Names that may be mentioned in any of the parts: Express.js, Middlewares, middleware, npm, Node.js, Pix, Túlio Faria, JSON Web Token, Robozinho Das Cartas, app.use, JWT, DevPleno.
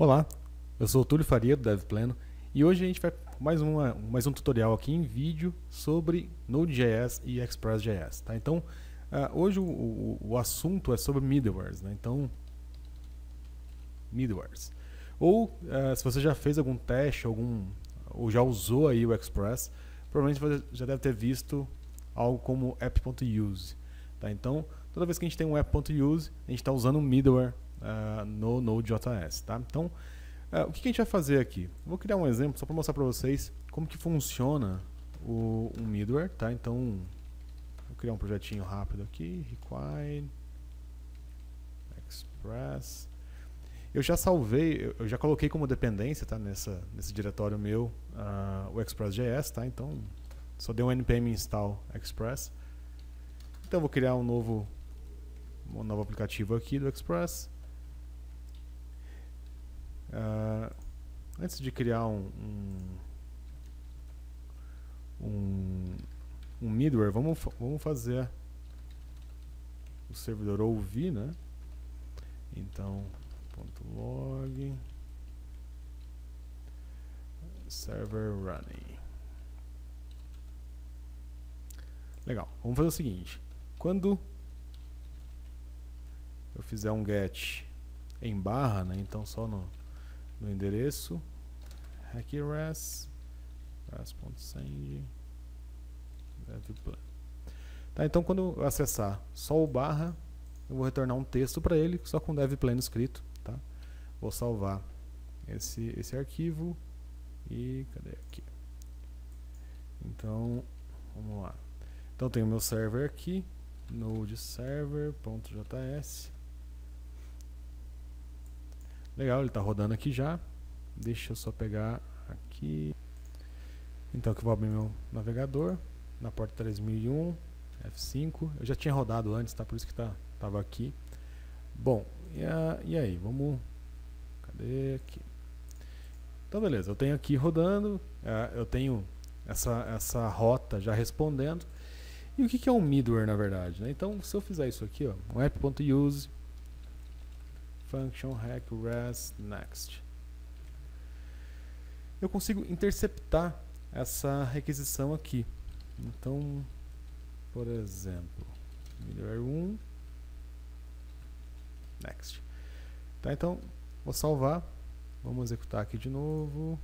Olá, eu sou o Túlio Faria do DevPleno e hoje a gente vai mais um tutorial aqui em vídeo sobre Node.js e Express.js. Tá? Então, hoje o assunto é sobre Middlewares, né? Então, Middlewares. Ou se você já fez algum teste, ou já usou aí o Express, provavelmente você já deve ter visto algo como app.use. Tá? Então, toda vez que a gente tem um app.use, a gente está usando um middleware no Node.js, tá? Então, o que a gente vai fazer aqui? Vou criar um exemplo só para mostrar para vocês como que funciona um middleware, tá? Então, vou criar um projetinho rápido aqui, require express. Eu já salvei, eu já coloquei como dependência, tá? Nesse diretório meu o Express.js, tá? Então, só dei um npm install express. Então, vou criar um novo aplicativo aqui do Express. Antes de criar um middleware, vamos fazer o servidor ouvir, né? Então, .log server running. Legal. Vamos fazer o seguinte: quando eu fizer um get em barra, né? Então só no endereço hackRes res.send devplan. Tá, então quando eu acessar só o barra, eu vou retornar um texto para ele só com devplan escrito, tá? Vou salvar esse arquivo e cadê aqui? Então, vamos lá. Então tenho meu server aqui, node server.js. Legal, ele está rodando aqui já. Deixa eu só pegar aqui. Então aqui eu vou abrir meu navegador na porta 3001, F5. Eu já tinha rodado antes, tá? Por isso que estava aqui. Bom, e aí? Vamos... Cadê aqui? Então beleza, eu tenho aqui rodando. Eu tenho essa rota já respondendo. E o que é um middleware na verdade, né? Então se eu fizer isso aqui, ó, um app.use function hack res next, eu consigo interceptar essa requisição aqui. Então, por exemplo, middleware 1 next, tá? Então vou salvar, vamos executar aqui de novo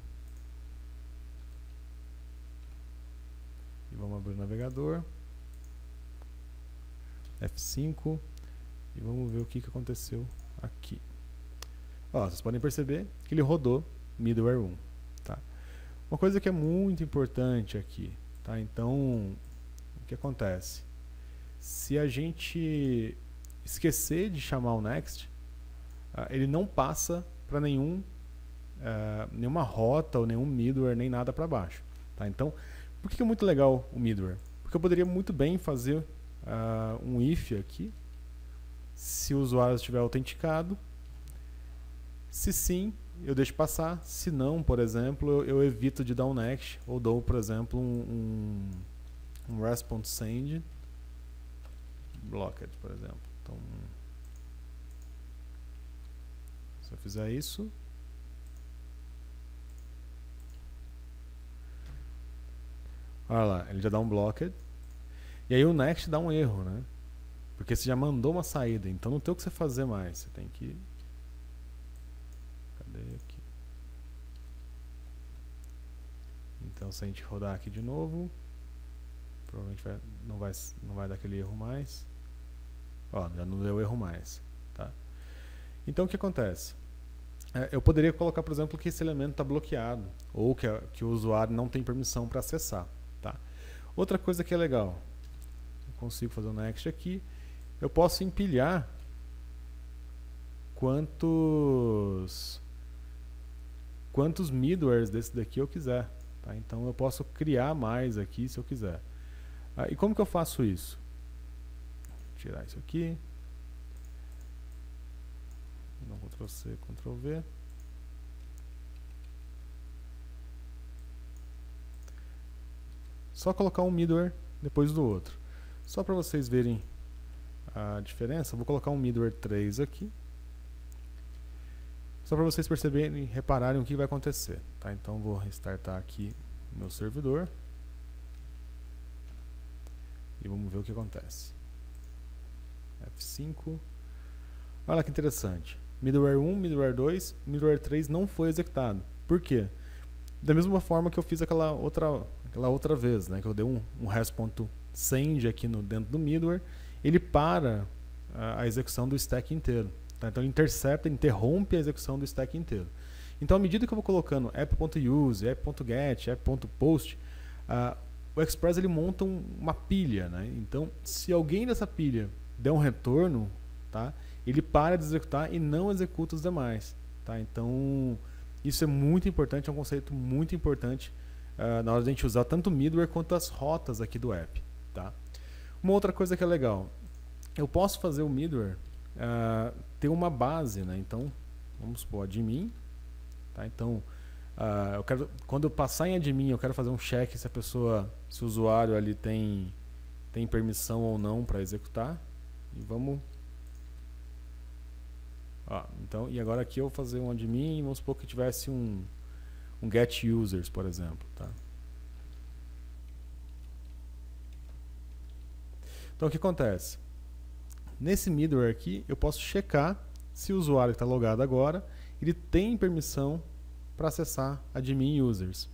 e vamos abrir o navegador F5 e vamos ver o que aconteceu aqui. Ó, vocês podem perceber que ele rodou middleware 1, tá? Uma coisa que é muito importante aqui, tá? Então, o que acontece? Se a gente esquecer de chamar o next, ele não passa para nenhuma rota ou nenhum middleware, nem nada para baixo, tá? Então, por que é muito legal o middleware? Porque eu poderia muito bem fazer um if aqui, se o usuário estiver autenticado. Se sim, eu deixo passar. Se não, por exemplo, eu evito de dar um next, ou dou, por exemplo, um res.send blocked, por exemplo. Então, se eu fizer isso, olha lá, ele já dá um blocked. E aí o next dá um erro, né? Porque você já mandou uma saída, então não tem o que você fazer mais. Você tem que... Cadê aqui? Então se a gente rodar aqui de novo, provavelmente não vai dar aquele erro mais. Ó, já não deu erro mais, tá? Então o que acontece? Eu poderia colocar, por exemplo, que esse elemento está bloqueado, ou que o usuário não tem permissão para acessar, tá? Outra coisa que é legal, eu consigo fazer um next aqui, eu posso empilhar quantos middlewares desse daqui eu quiser, tá? Então eu posso criar mais aqui se eu quiser. E como que eu faço isso? Vou tirar isso aqui, não, Ctrl C, Ctrl V. Só colocar um middleware depois do outro. Só para vocês verem a diferença, vou colocar um middleware 3 aqui. Só para vocês perceberem e repararem o que vai acontecer, tá? Então vou restartar aqui o meu servidor e vamos ver o que acontece. F5. Olha que interessante. Middleware 1, Middleware 2, Middleware 3 não foi executado. Por quê? Da mesma forma que eu fiz aquela outra vez, né? Que eu dei um res.send aqui dentro do middleware, ele para a execução do stack inteiro. Tá? Então ele intercepta, interrompe a execução do stack inteiro. Então à medida que eu vou colocando app.use, app.get, app.post, o Express ele monta uma pilha, né? Então se alguém dessa pilha der um retorno, tá? Ele para de executar e não executa os demais, tá? Então isso é muito importante, é um conceito muito importante na hora de a gente usar tanto o middleware quanto as rotas aqui do app, tá? Uma outra coisa que é legal, eu posso fazer o middleware ter uma base, né? Então vamos supor admin, tá? Então eu quero, quando eu passar em admin, eu quero fazer um check se a pessoa, se o usuário ali tem permissão ou não para executar. E vamos, então, e agora aqui eu vou fazer um admin, vamos supor que tivesse um get users, por exemplo, tá? Então o que acontece? Nesse middleware aqui eu posso checar se o usuário que está logado agora, ele tem permissão para acessar admin users.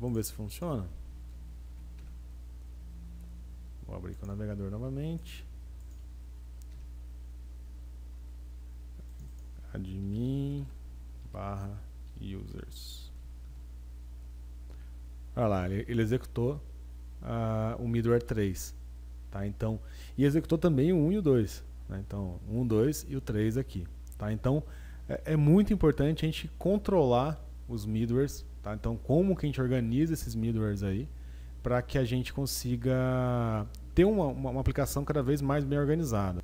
Vamos ver se funciona. Vou abrir com o navegador novamente. admin/users. Olha lá, ele executou o middleware 3, tá? Então, e executou também o 1 e o 2, né? Então 1, 2 e o 3 aqui, tá? Então é muito importante a gente controlar os middlewares, tá? Então como que a gente organiza esses middlewares aí para que a gente consiga ter uma aplicação cada vez mais bem organizada.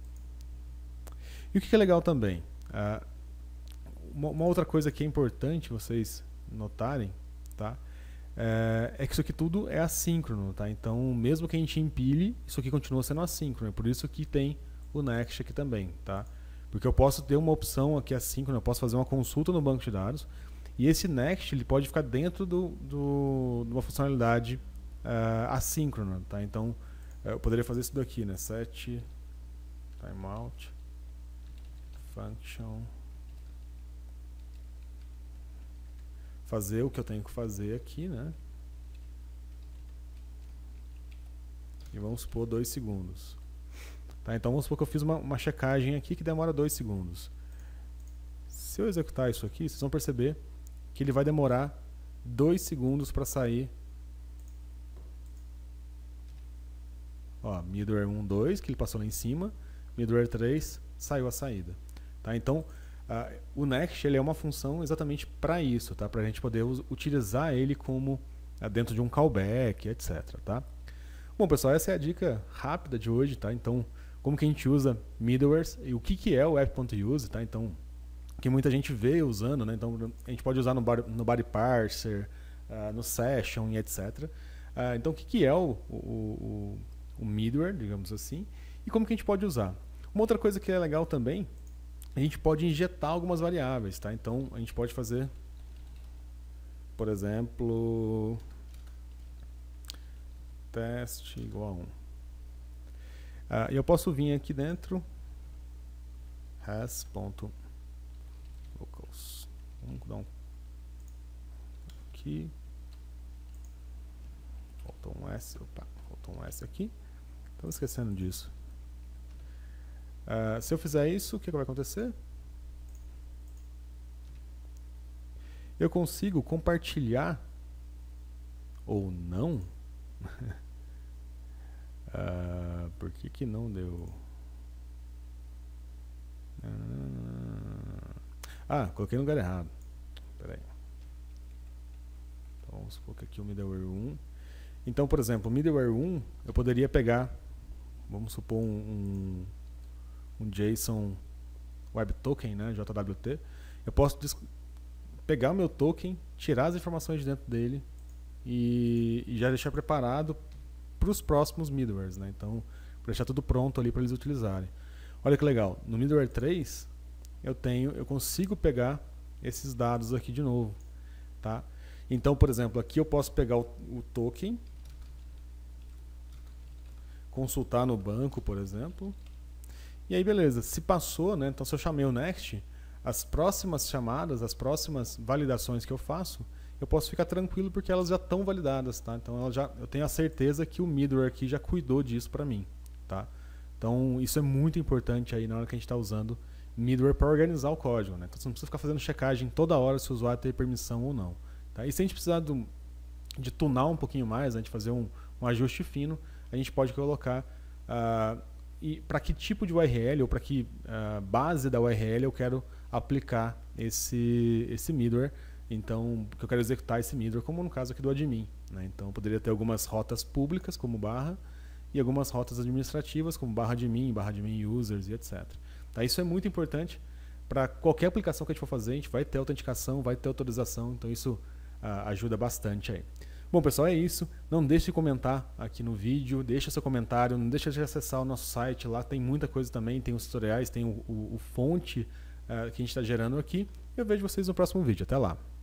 E o que é legal também, uma outra coisa que é importante vocês notarem, tá? É que isso aqui tudo é assíncrono, tá? Então mesmo que a gente empilhe, isso aqui continua sendo assíncrono, é por isso que tem o next aqui também, tá? Porque eu posso ter uma opção aqui assíncrona, eu posso fazer uma consulta no banco de dados e esse next ele pode ficar dentro de uma funcionalidade assíncrona, tá? Então eu poderia fazer isso daqui, né? Set timeout function, fazer o que eu tenho que fazer aqui, né? E vamos supor 2 segundos, tá? Então vamos supor que eu fiz uma checagem aqui que demora 2 segundos. Se eu executar isso aqui, vocês vão perceber que ele vai demorar 2 segundos para sair, ó, middleware 1, 2 que ele passou lá em cima, middleware 3 saiu a saída, tá? Então o next ele é uma função exatamente para isso, tá? Para a gente poder utilizar ele como dentro de um callback, etc, tá? Bom pessoal, essa é a dica rápida de hoje, tá? Então como que a gente usa middlewares e o que é o app.use, tá? Então que muita gente vê usando, né? Então a gente pode usar no body parser, no session e etc. Então o que é o middleware, digamos assim, e como que a gente pode usar. Uma outra coisa que é legal também, a gente pode injetar algumas variáveis, tá? Então a gente pode fazer, por exemplo, teste igual a 1. E eu posso vir aqui dentro, res.locals. Vamos dar um aqui. Faltou um S, opa, faltou um S aqui. Estava esquecendo disso. Se eu fizer isso, o que vai acontecer? Eu consigo compartilhar ou não? Por que não deu? Coloquei no lugar errado. Pera aí. Então, vamos colocar aqui o middleware 1. Então, por exemplo, o middleware 1 eu poderia pegar, vamos supor, um JSON Web Token, né, JWT. Eu posso pegar o meu token, tirar as informações de dentro dele e já deixar preparado para os próximos middlewares, né? Então, deixar tudo pronto ali para eles utilizarem. Olha que legal, no middleware 3 eu consigo pegar esses dados aqui de novo, tá? Então, por exemplo, aqui eu posso pegar o token, consultar no banco, por exemplo, e aí beleza, se passou, né? Então se eu chamei o next, as próximas chamadas, as próximas validações que eu faço, eu posso ficar tranquilo porque elas já estão validadas, tá? Então eu tenho a certeza que o middleware aqui já cuidou disso para mim, tá? Então isso é muito importante aí na hora que a gente está usando middleware para organizar o código, né? Então você não precisa ficar fazendo checagem toda hora se o usuário tem permissão ou não, tá? E se a gente precisar de tunar um pouquinho mais, né, de fazer um ajuste fino, a gente pode colocar para que tipo de URL ou para que base da URL eu quero aplicar esse middleware. Então, que eu quero executar esse middleware, como no caso aqui do admin, né? Então, eu poderia ter algumas rotas públicas, como barra, e algumas rotas administrativas, como barra admin users e etc. Tá? Isso é muito importante para qualquer aplicação que a gente for fazer, a gente vai ter autenticação, vai ter autorização, então isso ajuda bastante aí. Bom, pessoal, é isso. Não deixe de comentar aqui no vídeo, deixa seu comentário, não deixa de acessar o nosso site, lá tem muita coisa também, tem os tutoriais, tem o fonte que a gente está gerando aqui. Eu vejo vocês no próximo vídeo. Até lá!